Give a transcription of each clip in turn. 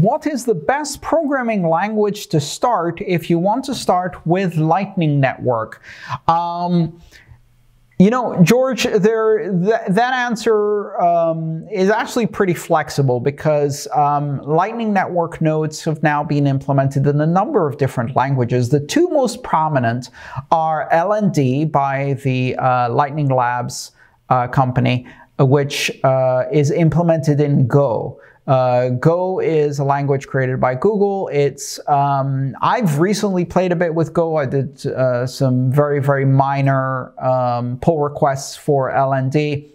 What is the best programming language to start if you want to start with Lightning Network? You know, George, that answer is actually pretty flexible because Lightning Network nodes have now been implemented in a number of different languages. The two most prominent are LND by the Lightning Labs company, which is implemented in Go. Go is a language created by Google. It's I've recently played a bit with Go. I did some very, very minor pull requests for LND.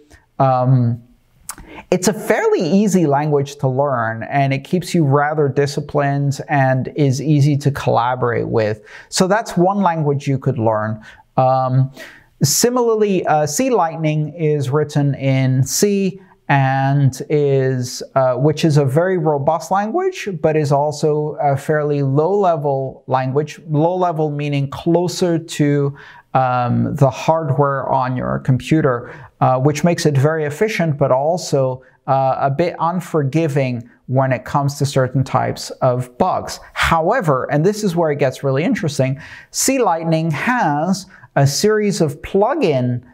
It's a fairly easy language to learn, and it keeps you rather disciplined and is easy to collaborate with. So that's one language you could learn. Similarly, C-Lightning is written in C, and is, which is a very robust language, but is also a fairly low-level language. Low-level meaning closer to the hardware on your computer, which makes it very efficient, but also a bit unforgiving when it comes to certain types of bugs. However, and this is where it gets really interesting, C-Lightning has a series of plug-in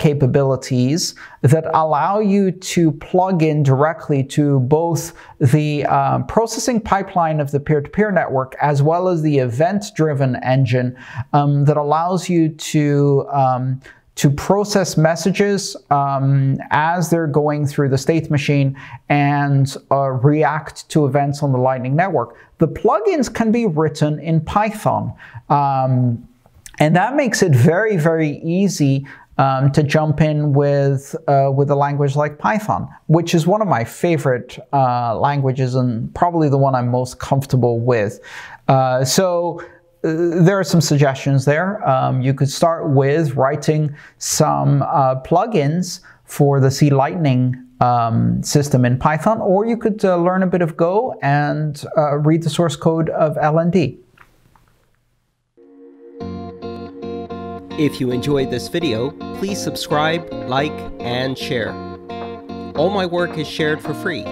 capabilities that allow you to plug in directly to both the processing pipeline of the peer-to-peer network as well as the event-driven engine that allows you to process messages as they're going through the state machine and react to events on the Lightning Network. The plugins can be written in Python, and that makes it very, very easy to jump in with a language like Python, which is one of my favorite languages and probably the one I'm most comfortable with. There are some suggestions there. You could start with writing some plugins for the C-Lightning system in Python, or you could learn a bit of Go and read the source code of LND. If you enjoyed this video, please subscribe, like, and share. All my work is shared for free,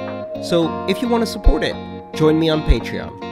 so if you want to support it, join me on Patreon.